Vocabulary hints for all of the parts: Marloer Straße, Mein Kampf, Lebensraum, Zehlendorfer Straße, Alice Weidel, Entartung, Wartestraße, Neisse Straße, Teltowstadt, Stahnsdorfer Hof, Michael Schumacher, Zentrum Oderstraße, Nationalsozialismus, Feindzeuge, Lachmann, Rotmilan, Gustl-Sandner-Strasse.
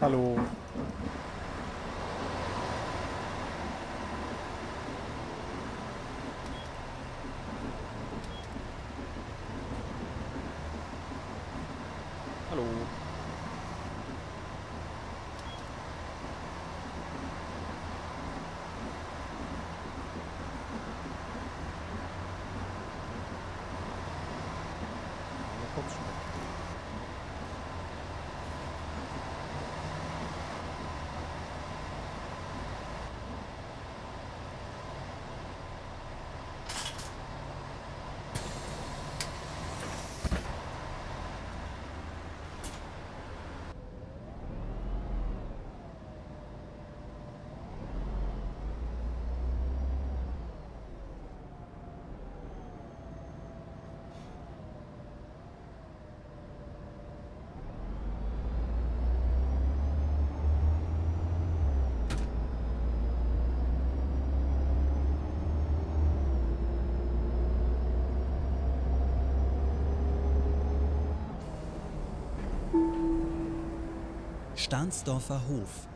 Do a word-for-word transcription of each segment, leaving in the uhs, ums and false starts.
Hallo. Hallo. Stahnsdorfer Hof.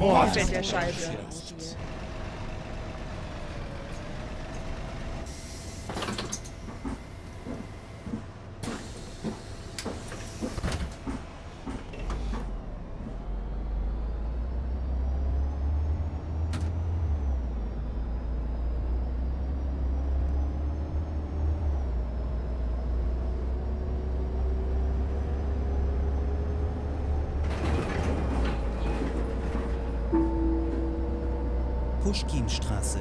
Boah, das ist der Scheiße. Straße.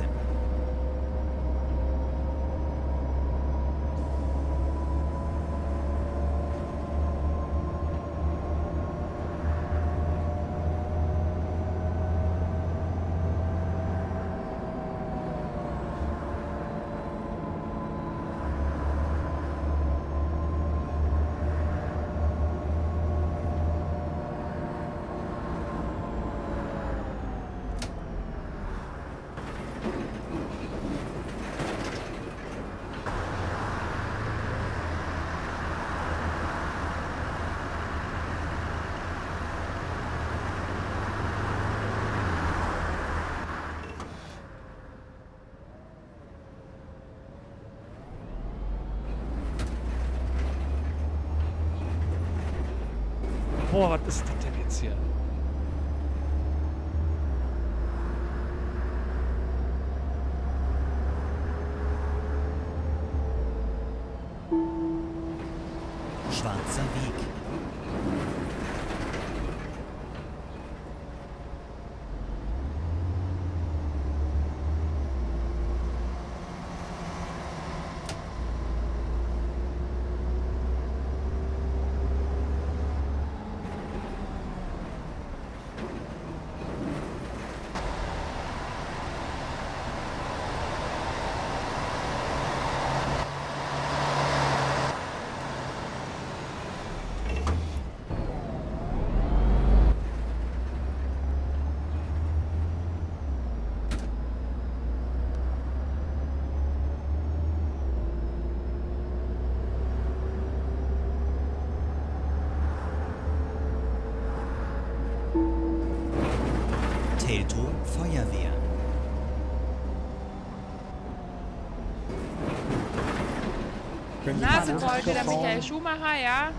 Boah, was ist das denn jetzt hier? Schwarzer Weg. Feuerwehr. Nasenkolke, der Michael Schumacher, ja.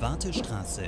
Wartestraße.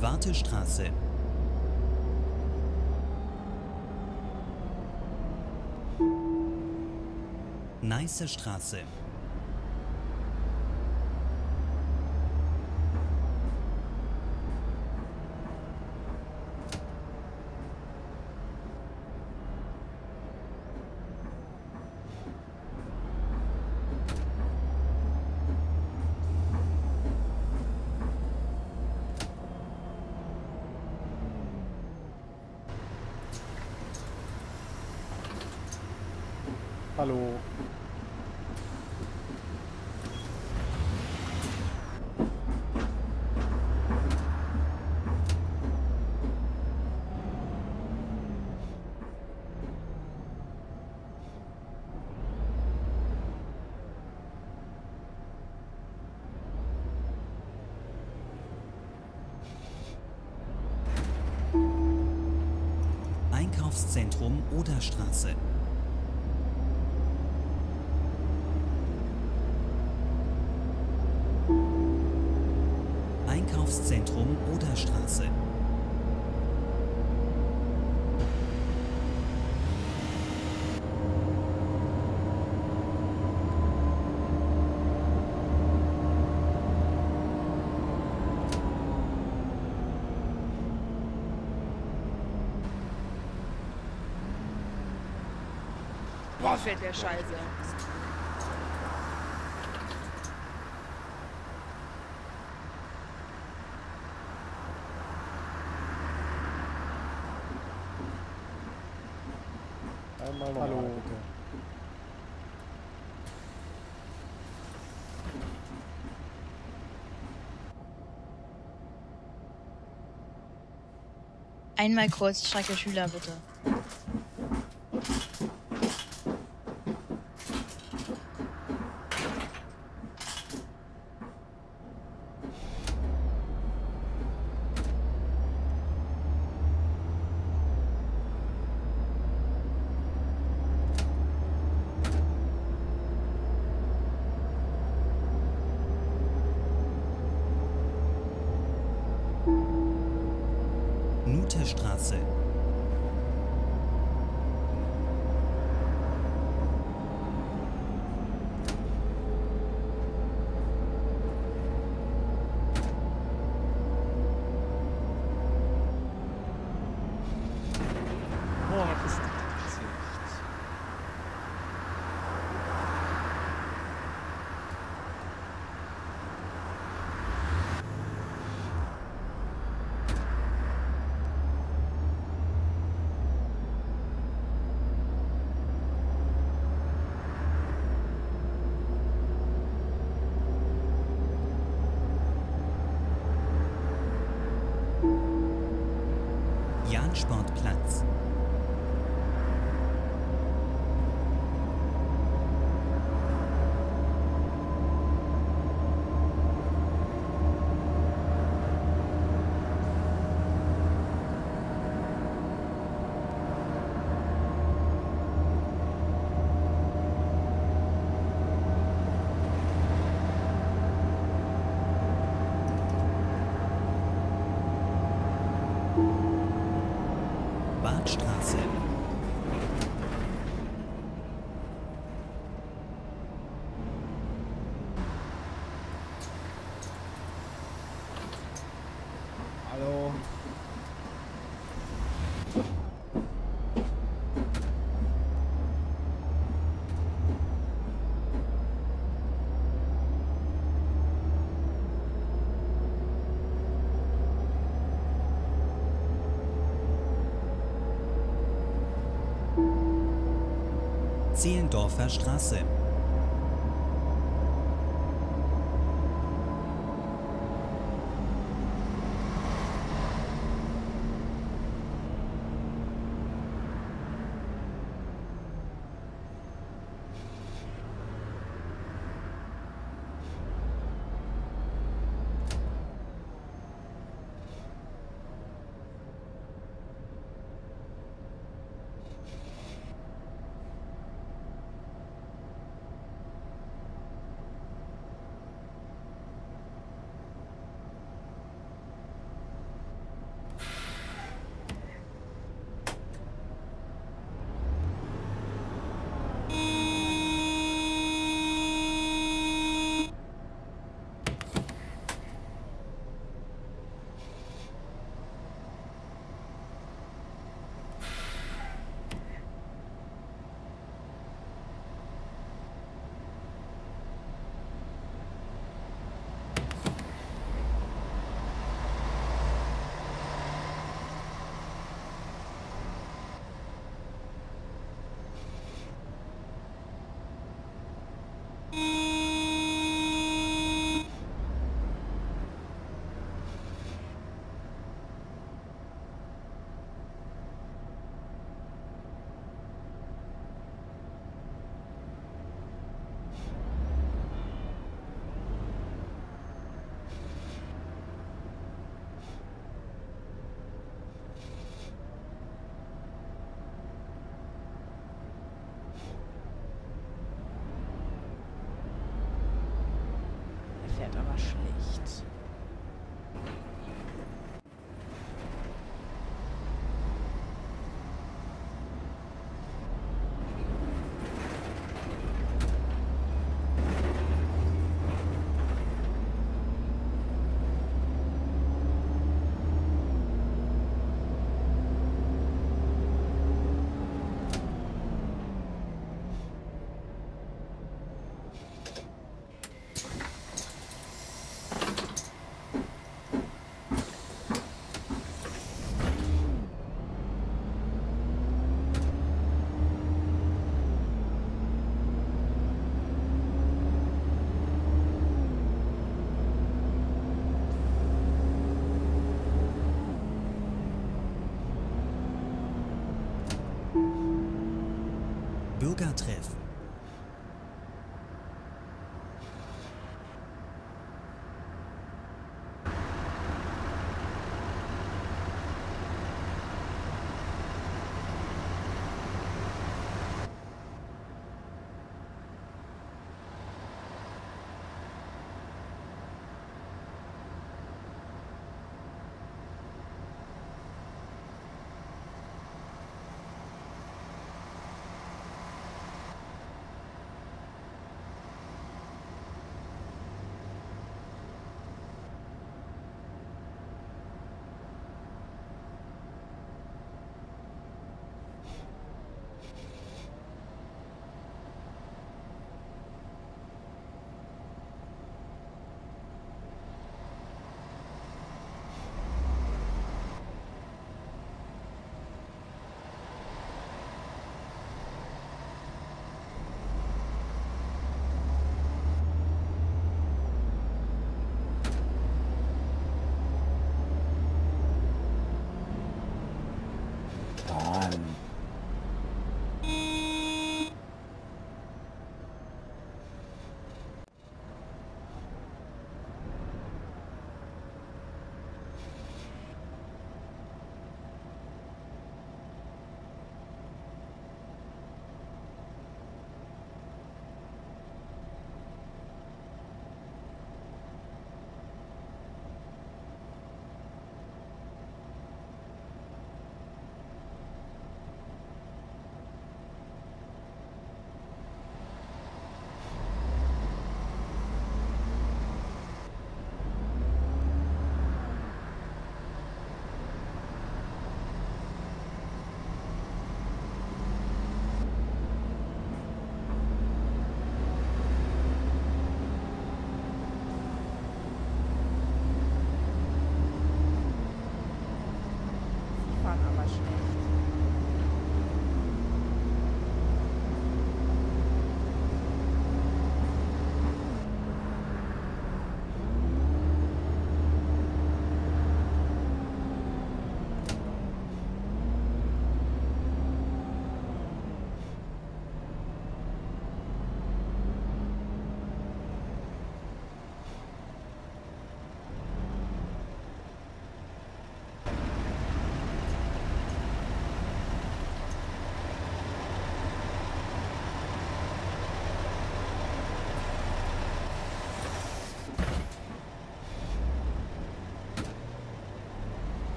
Wartestraße. Neisse Straße. Hallo. Einkaufszentrum Oderstraße. Zentrum Oderstraße. Boah, fährt der Scheiße. Einmal nochmal, hallo, bitte. Einmal kurz, Strecke Schüler, bitte. Straße. Boah, das ist das hier Sportplatz. Wartestraße. Hallo. Zehlendorfer Straße. Bürger treffen.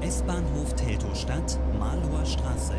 S-Bahnhof Teltowstadt, Marloer Straße.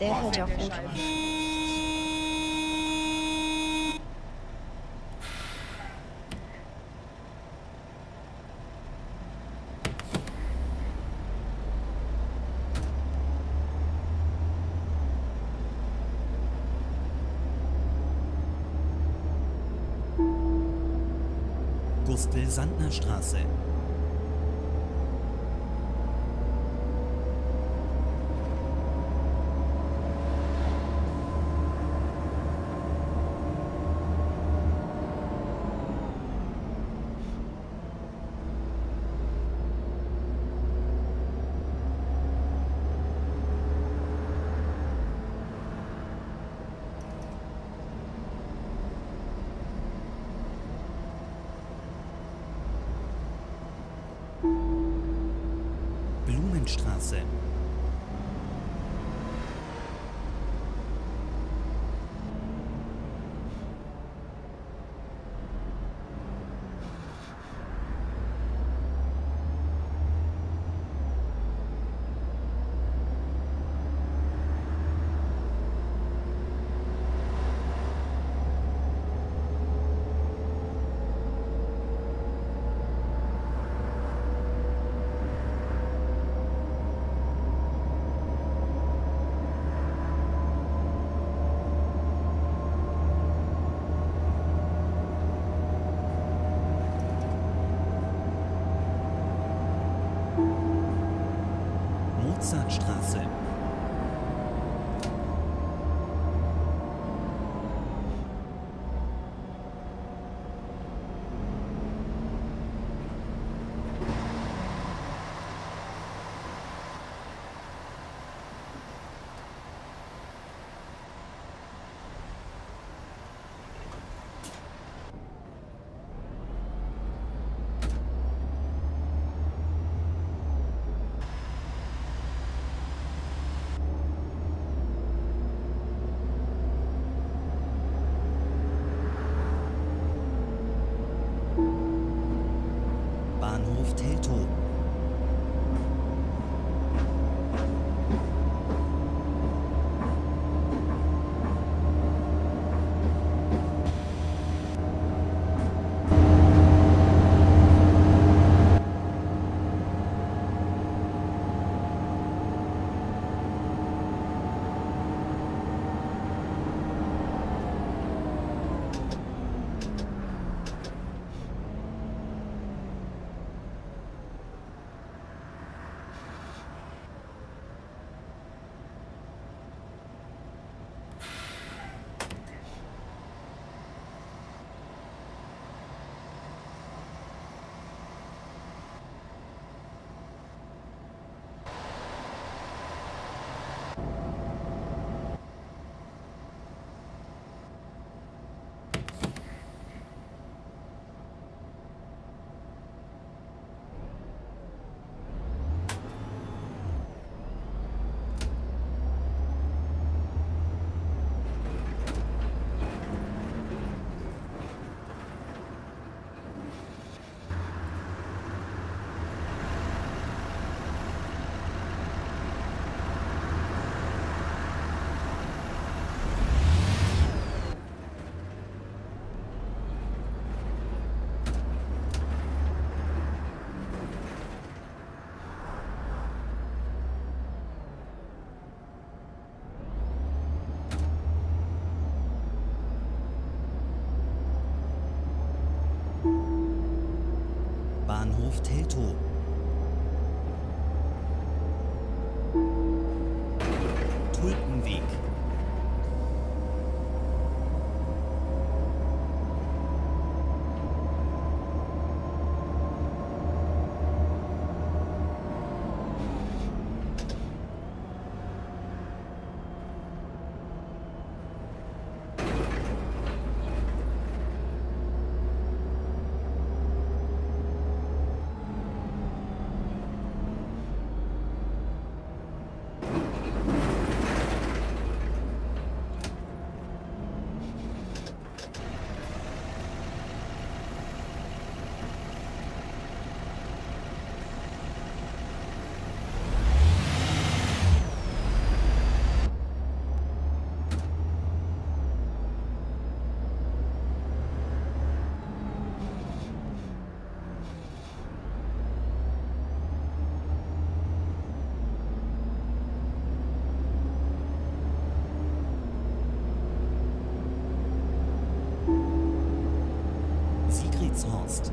Der hört ja auf jeden Fall. Gustl-Sandner-Straße. Oderstraße. Zehlendorfer Straße. Bahnhof Teltow. Tulpenweg. Horst.